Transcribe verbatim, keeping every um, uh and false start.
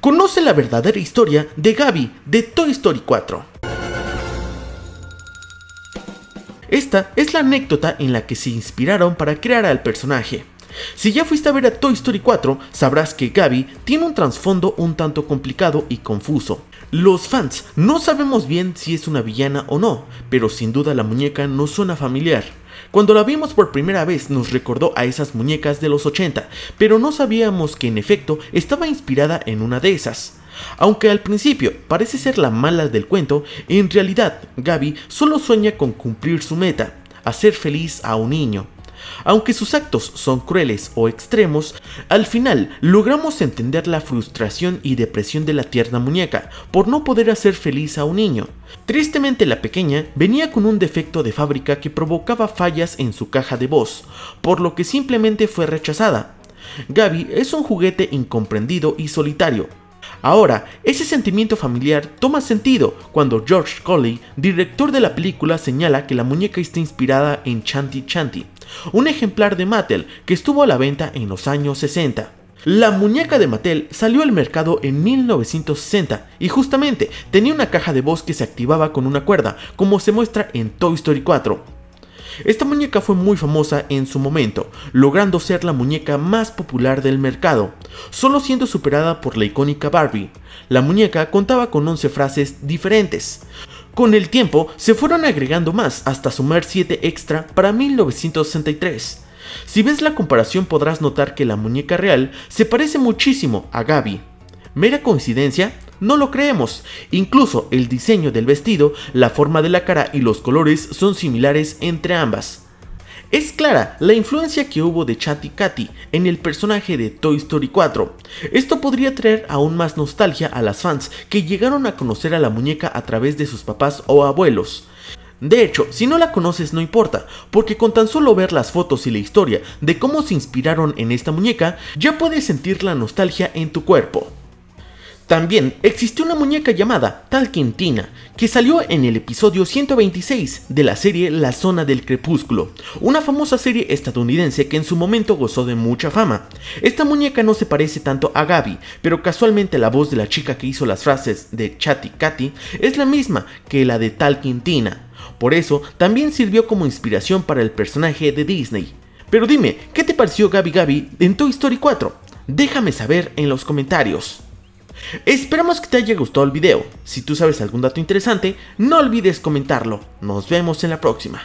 Conoce la verdadera historia de Gabby de Toy Story cuatro. Esta es la anécdota en la que se inspiraron para crear al personaje. Si ya fuiste a ver a Toy Story cuatro, sabrás que Gabby tiene un trasfondo un tanto complicado y confuso. Los fans no sabemos bien si es una villana o no, pero sin duda la muñeca nos suena familiar. Cuando la vimos por primera vez nos recordó a esas muñecas de los ochenta, pero no sabíamos que en efecto estaba inspirada en una de esas. Aunque al principio parece ser la mala del cuento, en realidad Gabby solo sueña con cumplir su meta, hacer feliz a un niño. Aunque sus actos son crueles o extremos, al final logramos entender la frustración y depresión de la tierna muñeca por no poder hacer feliz a un niño. Tristemente, la pequeña venía con un defecto de fábrica que provocaba fallas en su caja de voz, por lo que simplemente fue rechazada. Gabby es un juguete incomprendido y solitario. Ahora, ese sentimiento familiar toma sentido cuando George Coley, director de la película, señala que la muñeca está inspirada en Chanty Chanty, un ejemplar de Mattel que estuvo a la venta en los años sesenta. La muñeca de Mattel salió al mercado en mil novecientos sesenta y justamente tenía una caja de voz que se activaba con una cuerda, como se muestra en Toy Story cuatro. Esta muñeca fue muy famosa en su momento, logrando ser la muñeca más popular del mercado, solo siendo superada por la icónica Barbie. La muñeca contaba con once frases diferentes. Con el tiempo se fueron agregando más hasta sumar siete extra para mil novecientos sesenta y tres. Si ves la comparación podrás notar que la muñeca real se parece muchísimo a Gabby. ¿Mera coincidencia? No lo creemos. Incluso el diseño del vestido, la forma de la cara y los colores son similares entre ambas. Es clara la influencia que hubo de Chatty Katy en el personaje de Toy Story cuatro. Esto podría traer aún más nostalgia a las fans que llegaron a conocer a la muñeca a través de sus papás o abuelos. De hecho, si no la conoces no importa, porque con tan solo ver las fotos y la historia de cómo se inspiraron en esta muñeca, ya puedes sentir la nostalgia en tu cuerpo. También existió una muñeca llamada Talking Tina, que salió en el episodio ciento veintiséis de la serie La Zona del Crepúsculo, una famosa serie estadounidense que en su momento gozó de mucha fama. Esta muñeca no se parece tanto a Gabby, pero casualmente la voz de la chica que hizo las frases de Chatty Cathy es la misma que la de Talking Tina. Por eso también sirvió como inspiración para el personaje de Disney. Pero dime, ¿qué te pareció Gabby Gabby en Toy Story cuatro? Déjame saber en los comentarios. Esperamos que te haya gustado el video. Si tú sabes algún dato interesante, no olvides comentarlo. Nos vemos en la próxima.